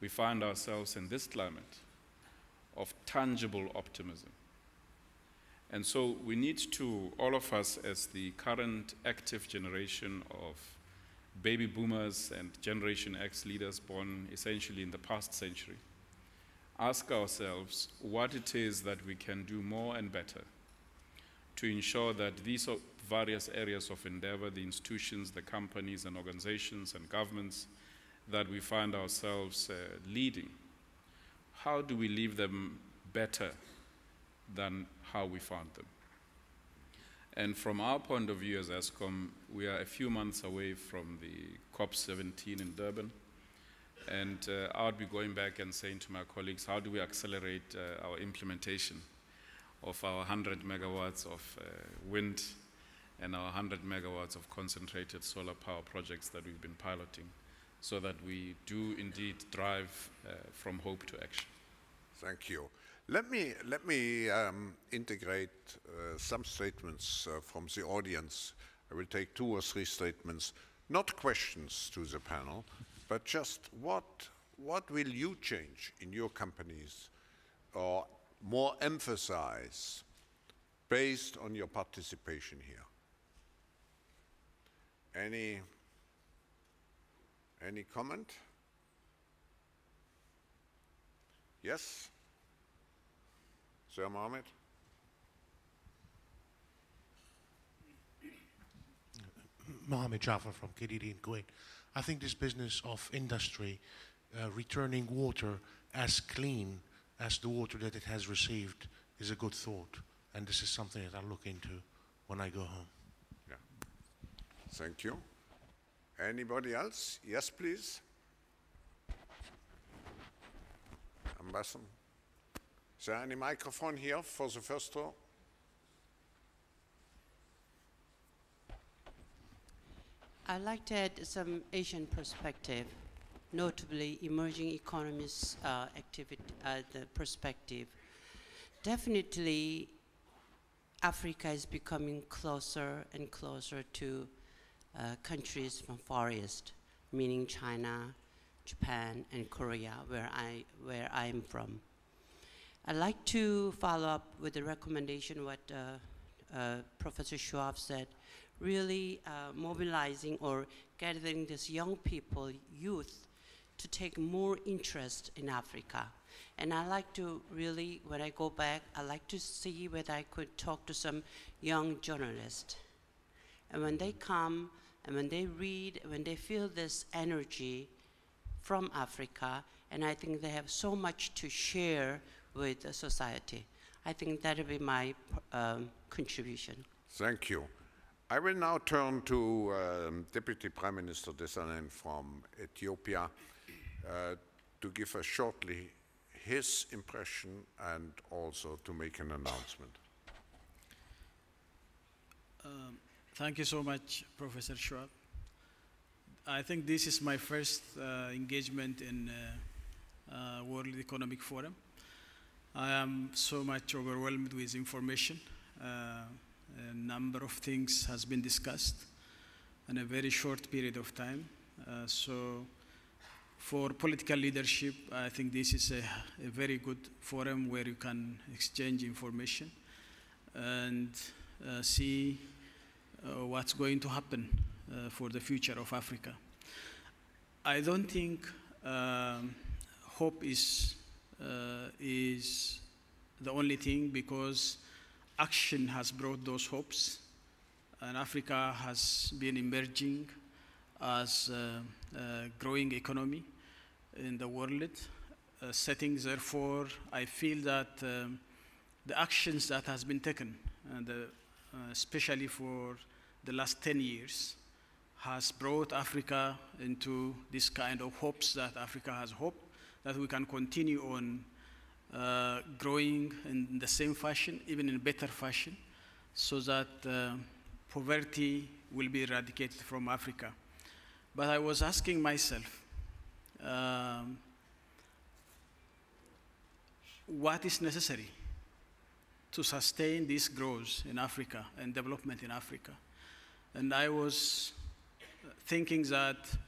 we find ourselves in this climate of tangible optimism. And so we need to, all of us as the current active generation of baby boomers and Generation X leaders born essentially in the past century, ask ourselves what it is that we can do more and better to ensure that these various areas of endeavor, the institutions, the companies and organizations and governments that we find ourselves leading, how do we leave them better than how we found them? And from our point of view as Eskom, we are a few months away from the COP17 in Durban, and I would be going back and saying to my colleagues, how do we accelerate our implementation of our 100 megawatts of wind and our 100 megawatts of concentrated solar power projects that we've been piloting, so that we do indeed drive from hope to action. Thank you. Let me integrate some statements from the audience. I will take 2 or 3 statements, not questions to the panel, but just what will you change in your companies or more emphasize based on your participation here? Any comment? Yes? Sir Mohammed? Mohammed Jaffer from KDD in Kuwait. I think this business of industry returning water as clean as the water that it has received is a good thought, and this is something that I'll look into when I go home. Yeah. Thank you. Anybody else? Yes, please. Ambassador. Is there any microphone here for the first row? I'd like to add some Asian perspective, notably emerging economies' the perspective. Definitely, Africa is becoming closer and closer to countries from Far East, meaning China, Japan, and Korea, where I'm from. I'd like to follow up with the recommendation what Professor Schwab said, really mobilizing or gathering these young people, youth, to take more interest in Africa. And I like to really, when I go back, I like to see whether I could talk to some young journalists. And when they come, and when they read, when they feel this energy from Africa, and I think they have so much to share with society. I think that will be my contribution. Thank you. I will now turn to Deputy Prime Minister Desalegn from Ethiopia to give us shortly his impression and also to make an announcement. Thank you so much, Professor Schwab. I think this is my first engagement in World Economic Forum. I am so much overwhelmed with information. A number of things has been discussed in a very short period of time. So for political leadership, I think this is a very good forum where you can exchange information and see what's going to happen for the future of Africa. I don't think hope is the only thing, because action has brought those hopes, and Africa has been emerging as a growing economy in the world settings. Therefore, I feel that the actions that has been taken, and especially for the last 10 years, has brought Africa into this kind of hopes that Africa has hoped that we can continue on growing in the same fashion, even in a better fashion, so that poverty will be eradicated from Africa. But I was asking myself, what is necessary to sustain this growth in Africa and development in Africa? And I was thinking that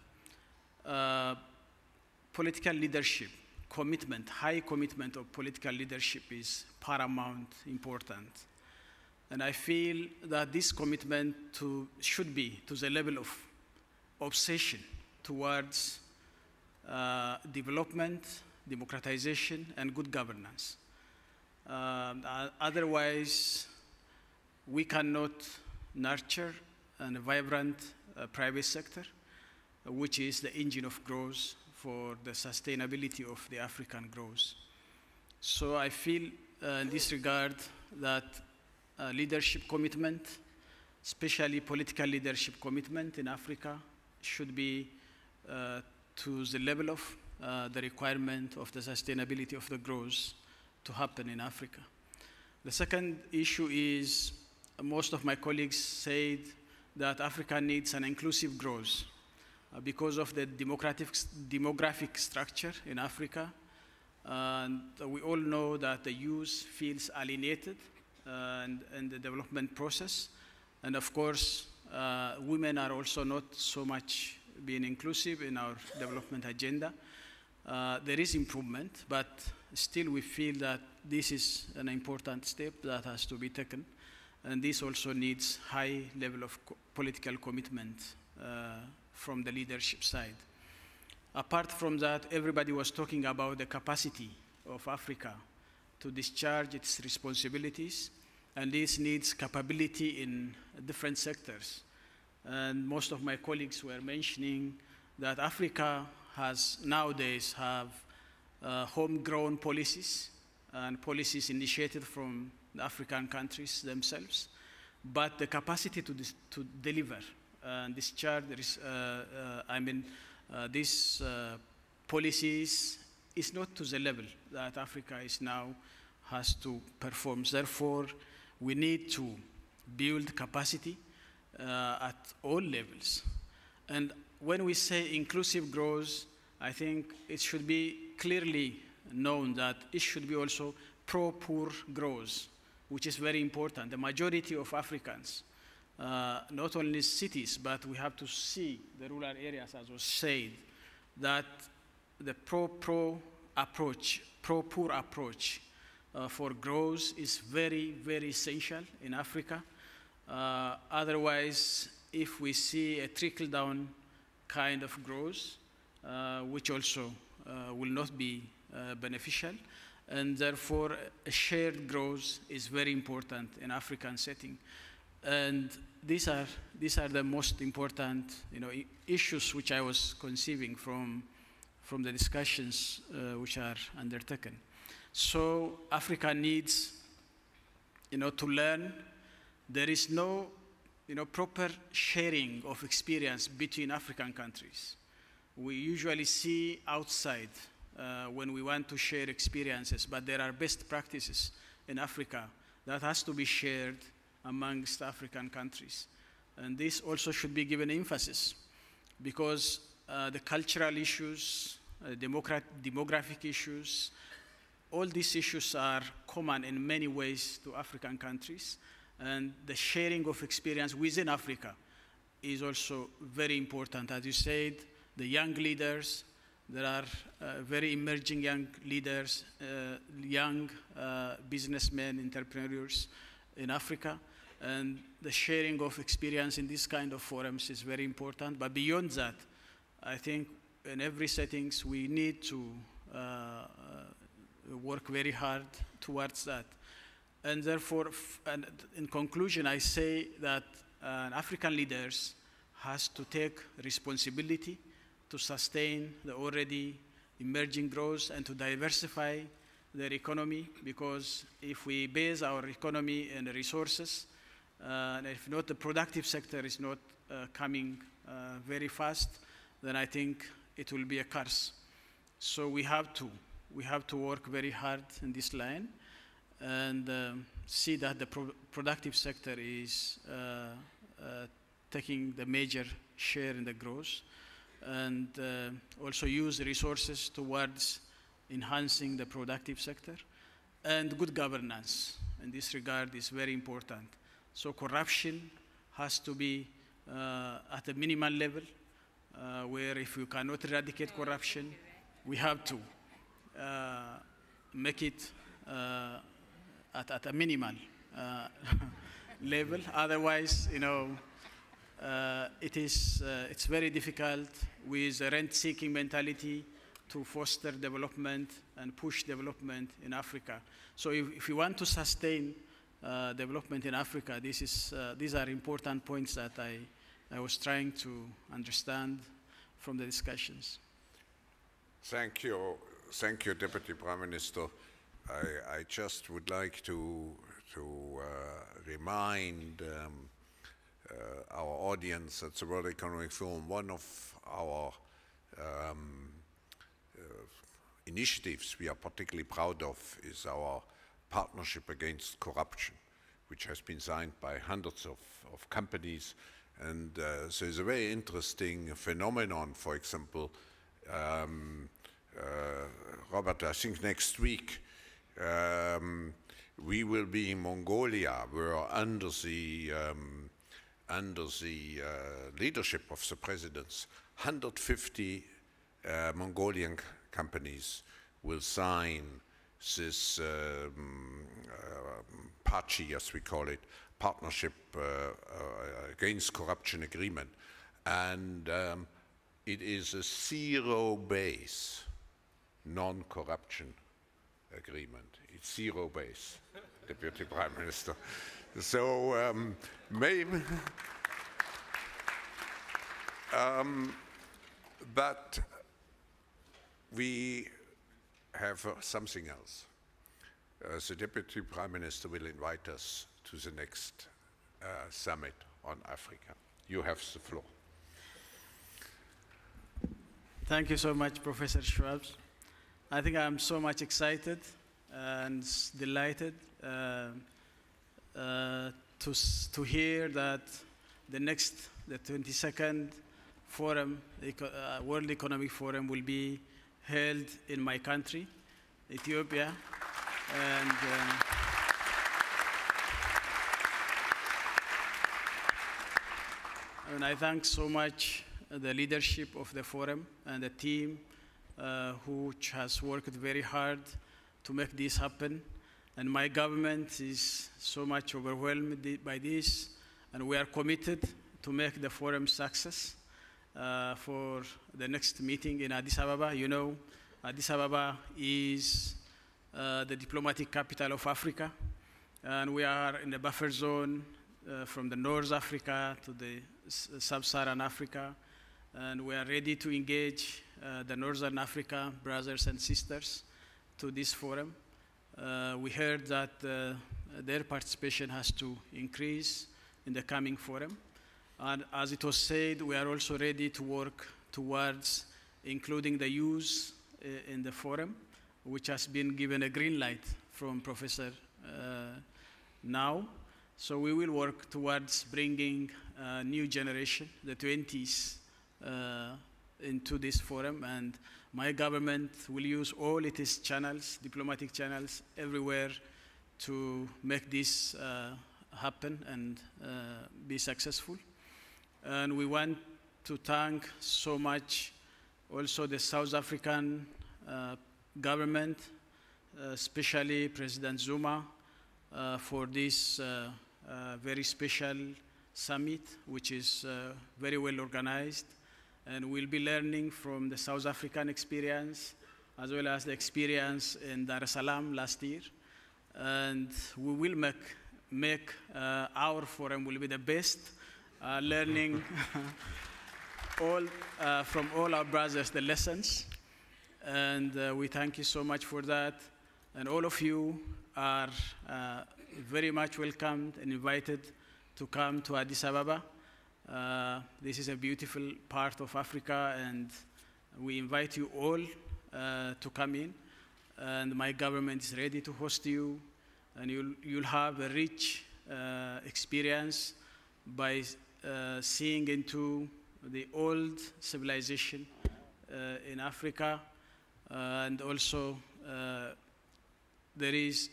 political leadership, commitment, high commitment of political leadership is paramount important. And I feel that this commitment should be to the level of obsession towards development, democratization, and good governance. Otherwise, we cannot nurture a vibrant private sector, which is the engine of growth for the sustainability of the African growth. So I feel in this regard that leadership commitment, especially political leadership commitment in Africa, should be to the level of the requirement of the sustainability of the growth to happen in Africa. The second issue is, most of my colleagues said that Africa needs an inclusive growth because of the demographic structure in Africa. And we all know that the youth feels alienated in the development process. And of course, women are also not so much being inclusive in our development agenda. There is improvement, but still we feel that this is an important step that has to be taken. And this also needs high level of political commitment from the leadership side. Apart from that, everybody was talking about the capacity of Africa to discharge its responsibilities, and this needs capability in different sectors. And most of my colleagues were mentioning that Africa has nowadays have homegrown policies and policies initiated from the African countries themselves, but the capacity to deliver and discharge these policies is not to the level that Africa is now has to perform. Therefore, we need to build capacity at all levels. And when we say inclusive growth, I think it should be clearly known that it should be also pro-poor growth, which is very important. The majority of Africans, not only cities, but we have to see the rural areas, as was said, that the pro-poor approach for growth is very, very essential in Africa. Otherwise, if we see a trickle-down kind of growth, which also will not be beneficial, and therefore a shared growth is very important in African setting. And these are the most important, you know, issues which I was conceiving from the discussions which are undertaken. So Africa needs to learn. There is no, proper sharing of experience between African countries. We usually see outside when we want to share experiences, but there are best practices in Africa that has to be shared amongst African countries. And this also should be given emphasis because the cultural issues, demographic issues, all these issues are common in many ways to African countries. And the sharing of experience within Africa is also very important. As you said, the young leaders, there are very emerging young leaders, young businessmen, entrepreneurs in Africa. And the sharing of experience in these kind of forums is very important. But beyond that, I think in every settings, we need to work very hard towards that. And therefore, and in conclusion, I say that African leaders has to take responsibility to sustain the already emerging growth and to diversify their economy, because if we base our economy in resources, and if not, the productive sector is not coming very fast, then I think it will be a curse. So we have to work very hard in this line and see that the productive sector is taking the major share in the growth, and also use resources towards enhancing the productive sector. And good governance in this regard is very important. So corruption has to be at a minimal level, where if you cannot eradicate corruption, we have to make it at a minimal level. Otherwise, it's very difficult with a rent-seeking mentality to foster development and push development in Africa. So if you want to sustain development in Africa, these are important points that I was trying to understand from the discussions. Thank you. Thank you, Deputy Prime Minister. I just would like to remind our audience at the World Economic Forum, one of our initiatives we are particularly proud of is our Partnership Against Corruption, which has been signed by hundreds of companies. And so it's a very interesting phenomenon. For example, Robert, I think next week we will be in Mongolia, where under the leadership of the presidents, 150 Mongolian companies will sign this PACI, as we call it, Partnership Against Corruption Agreement. And it is a zero-base non-corruption agreement. It's zero-base, Deputy Prime Minister. So maybe, but we have something else. The Deputy Prime Minister will invite us to the next summit on Africa. You have the floor. Thank you so much, Professor Schwabs. I think I'm so much excited and delighted to hear that the 22nd forum, World Economic Forum, will be held in my country, Ethiopia. And I thank so much the leadership of the forum and the team who has worked very hard to make this happen. And my government is so much overwhelmed by this, and we are committed to make the forum success. For the next meeting in Addis Ababa. You know, Addis Ababa is the diplomatic capital of Africa, and we are in the buffer zone from the North Africa to the Sub-Saharan Africa, and we are ready to engage the Northern Africa brothers and sisters to this forum. We heard that their participation has to increase in the coming forum. And as it was said, we are also ready to work towards including the youth in the forum, which has been given a green light from Professor now. So we will work towards bringing a new generation, the 20s, into this forum. And my government will use all its channels, diplomatic channels, everywhere to make this happen and be successful. And we want to thank so much also the South African government, especially President Zuma, for this very special summit, which is very well organized. And we'll be learning from the South African experience, as well as the experience in Dar es Salaam last year. And we will make our forum will be the best, learning from all our brothers the lessons. And we thank you so much for that. And all of you are very much welcomed and invited to come to Addis Ababa. This is a beautiful part of Africa, and we invite you all to come in. And my government is ready to host you, and you'll have a rich experience by seeing into the old civilization in Africa. And also there is,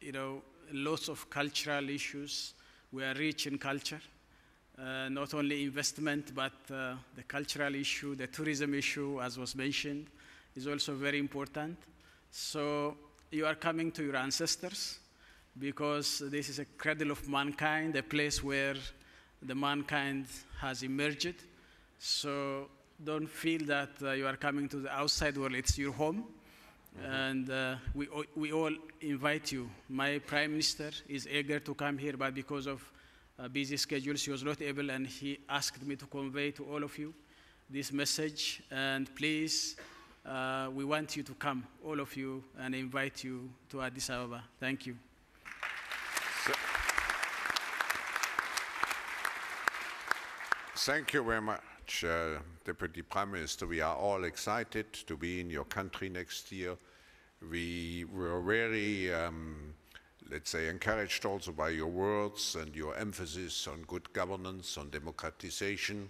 you know, lots of cultural issues. We are rich in culture, not only investment, but the cultural issue, the tourism issue, as was mentioned, is also very important. So you are coming to your ancestors, because this is a cradle of mankind, a place where the mankind has emerged. So don't feel that you are coming to the outside world. It's your home. Mm-hmm. And we all invite you. My prime minister is eager to come here, but because of busy schedules, she was not able, and he asked me to convey to all of you this message. And please, we want you to come, all of you, and invite you to Addis Ababa. Thank you. Thank you very much, Deputy Prime Minister. We are all excited to be in your country next year. We were very, let's say, encouraged also by your words and your emphasis on good governance, on democratization.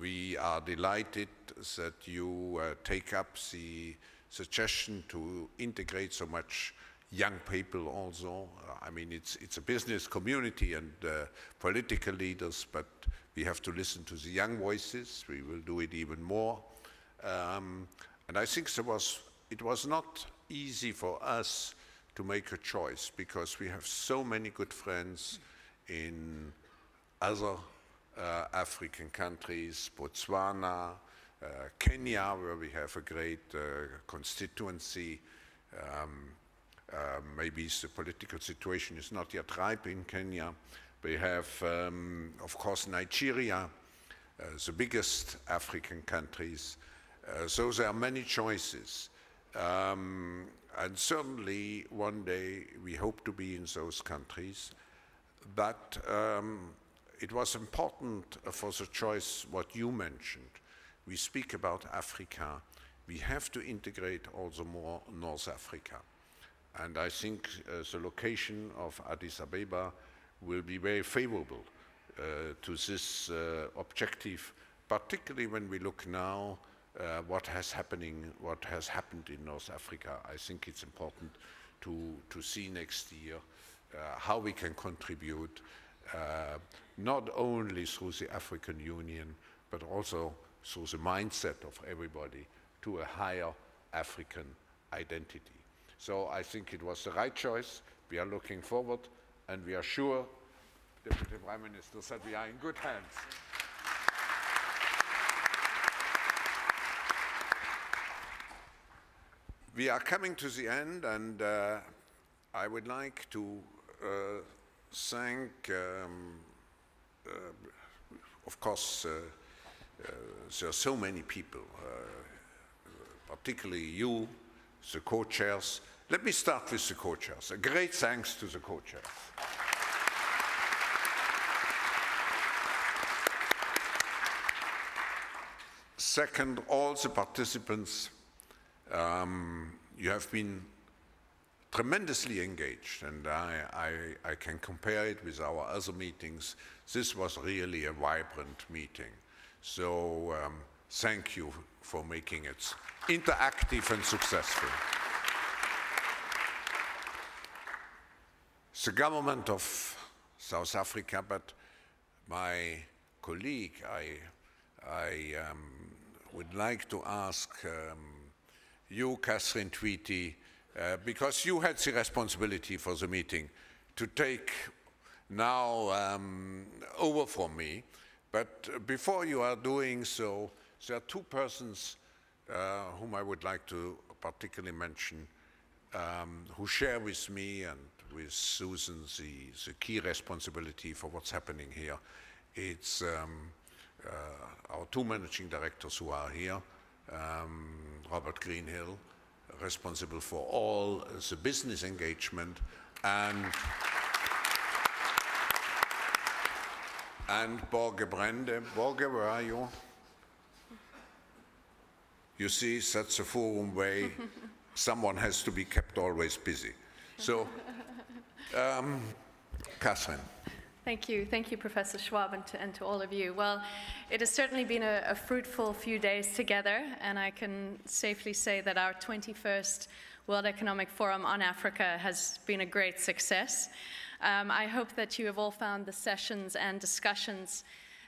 We are delighted that you take up the suggestion to integrate so much young people also. I mean, it's a business community and political leaders, but we have to listen to the young voices. We will do it even more. And I think it was not easy for us to make a choice, because we have so many good friends in other African countries, Botswana, Kenya, where we have a great constituency. Maybe the political situation is not yet ripe in Kenya. We have, of course, Nigeria, the biggest African countries. So there are many choices. And certainly one day we hope to be in those countries. But it was important for the choice what you mentioned. We speak about Africa. We have to integrate also more North Africa. And I think the location of Addis Ababa will be very favorable to this objective, particularly when we look now what has happened in North Africa. I think it's important to see next year how we can contribute not only through the African Union, but also through the mindset of everybody to a higher African identity. So I think it was the right choice. We are looking forward, and we are sure, Deputy Prime Minister, that we are in good hands. We are coming to the end, and I would like to thank, of course, there are so many people, particularly you, the co-chairs, Let me start with the co-chairs. A great thanks to the co-chairs. Second, all the participants, you have been tremendously engaged, and I can compare it with our other meetings. This was really a vibrant meeting. So thank you for making it interactive and successful. The government of South Africa, but my colleague, I would like to ask you, Katherine Tweedie, because you had the responsibility for the meeting, to take now over from me. But before you are doing so, there are two persons whom I would like to particularly mention, who share with me and with Susan the key responsibility for what's happening here. It's our two managing directors who are here, Robert Greenhill, responsible for all the business engagement, and Borge Brende. Borge, where are you? You see, that's a forum way. Someone has to be kept always busy. So, Katherine. Thank you, Professor Schwab, and to all of you. Well, it has certainly been a fruitful few days together, and I can safely say that our 21st World Economic Forum on Africa has been a great success. I hope that you have all found the sessions and discussions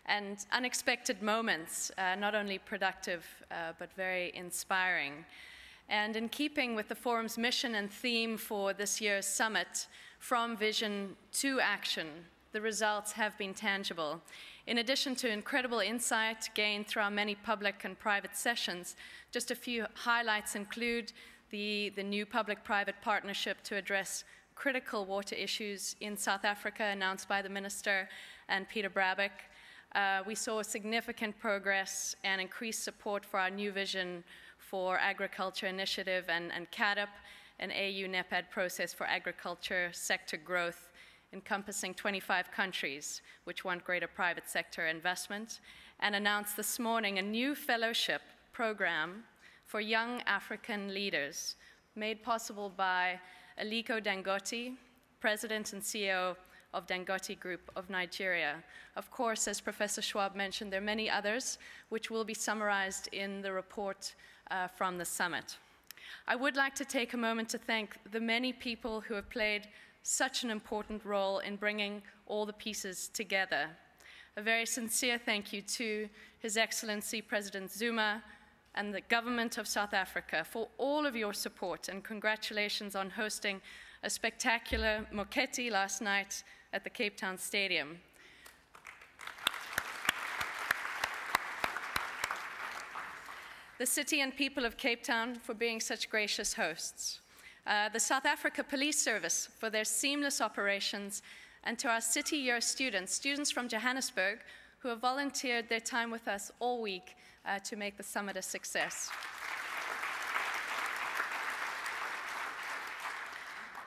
and unexpected moments not only productive, but very inspiring. And in keeping with the forum's mission and theme for this year's summit, From Vision to Action, the results have been tangible. In addition to incredible insight gained through our many public and private sessions, just a few highlights include the new public-private partnership to address critical water issues in South Africa, announced by the Minister and Peter Brabeck. We saw significant progress and increased support for our new vision for agriculture initiative and CAADP, an AU NEPAD process for agriculture sector growth, encompassing 25 countries which want greater private sector investment, and announced this morning a new fellowship program for young African leaders, made possible by Aliko Dangote, President and CEO of Dangote Group of Nigeria. Of course, as Professor Schwab mentioned, there are many others which will be summarized in the report from the summit. I would like to take a moment to thank the many people who have played such an important role in bringing all the pieces together. A very sincere thank you to His Excellency President Zuma and the government of South Africa for all of your support, and congratulations on hosting a spectacular Mokete last night at the Cape Town Stadium. The city and people of Cape Town for being such gracious hosts. The South Africa Police Service for their seamless operations, and to our City Year students from Johannesburg, who have volunteered their time with us all week to make the summit a success.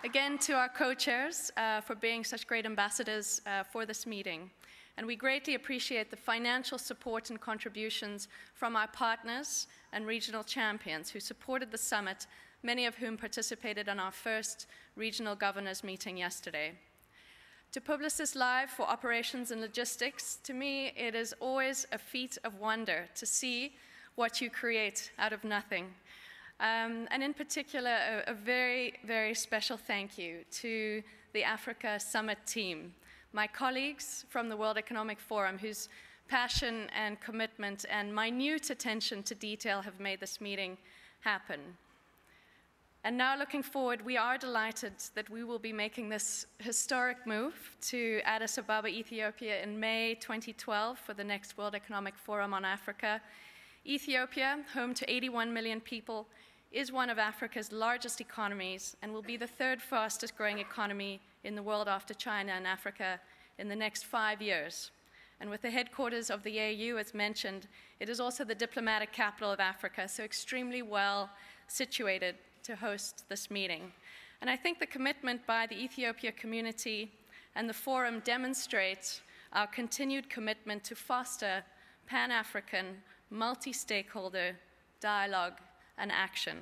Again, to our co-chairs for being such great ambassadors for this meeting. And we greatly appreciate the financial support and contributions from our partners and regional champions who supported the summit, many of whom participated in our first regional governors meeting yesterday. To Publicis Live for operations and logistics, to me it is always a feat of wonder to see what you create out of nothing. And in particular, a very, very special thank you to the Africa Summit team, my colleagues from the World Economic Forum, whose passion and commitment and minute attention to detail have made this meeting happen. And now, looking forward, we are delighted that we will be making this historic move to Addis Ababa, Ethiopia in May 2012 for the next World Economic Forum on Africa. Ethiopia, home to 81 million people, is one of Africa's largest economies and will be the third fastest growing economy in the world after China and Africa in the next 5 years. And with the headquarters of the AU, as mentioned, it is also the diplomatic capital of Africa, so extremely well situated to host this meeting. And I think the commitment by the Ethiopia community and the forum demonstrates our continued commitment to foster Pan-African, multi-stakeholder dialogue and action.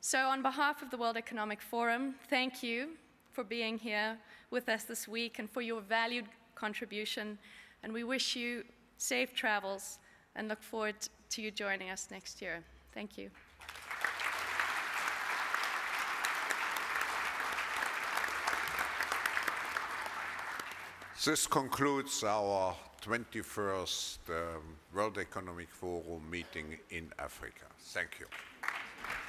So on behalf of the World Economic Forum, thank you for being here with us this week and for your valued contribution. And we wish you safe travels and look forward to you joining us next year. Thank you. This concludes our 21st World Economic Forum meeting in Africa. Thank you.